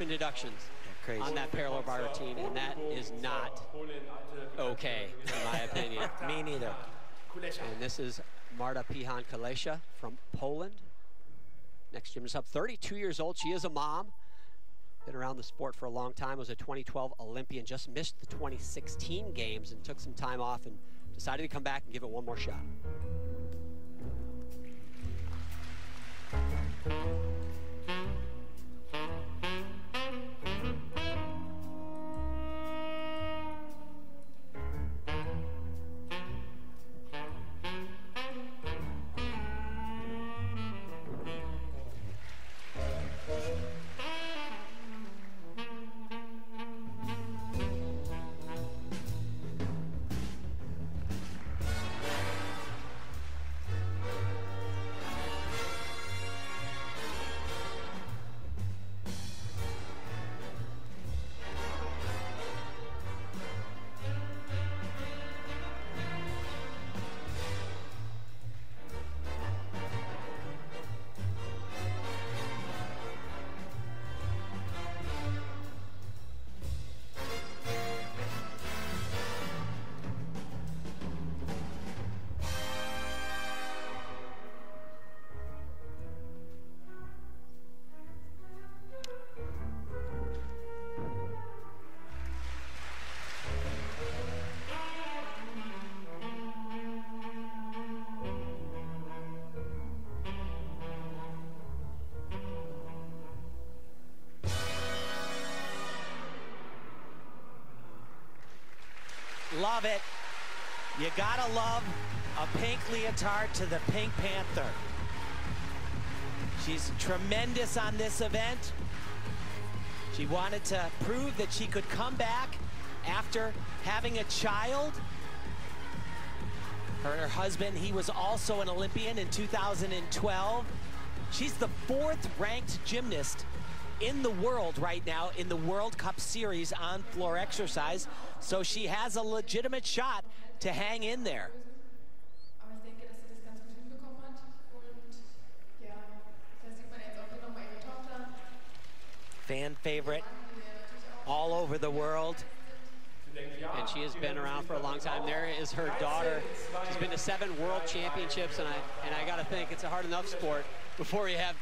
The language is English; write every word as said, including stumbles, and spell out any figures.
in deductions Crazy. on that parallel bar routine, and that is not okay, in my opinion. Me neither. And this is Marta Pihan-Kulesza from Poland. Next gymnast up, thirty-two years old. She is a mom. Been around the sport for a long time. Was a twenty twelve Olympian. Just missed the twenty sixteen games and took some time off and decided to come back and give it one more shot. Love it. You gotta love a pink leotard to the Pink Panther. She's tremendous on this event. She wanted to prove that she could come back after having a child. Her and her husband, he was also an Olympian in two thousand twelve. She's the fourth ranked gymnast in the world right now in the World Cup Series on floor exercise, so she has a legitimate shot to hang in there. Fan favorite all over the world. And she has been around for a long time. There is her daughter. She's been to seven world championships, and I, and I gotta think it's a hard enough sport before you have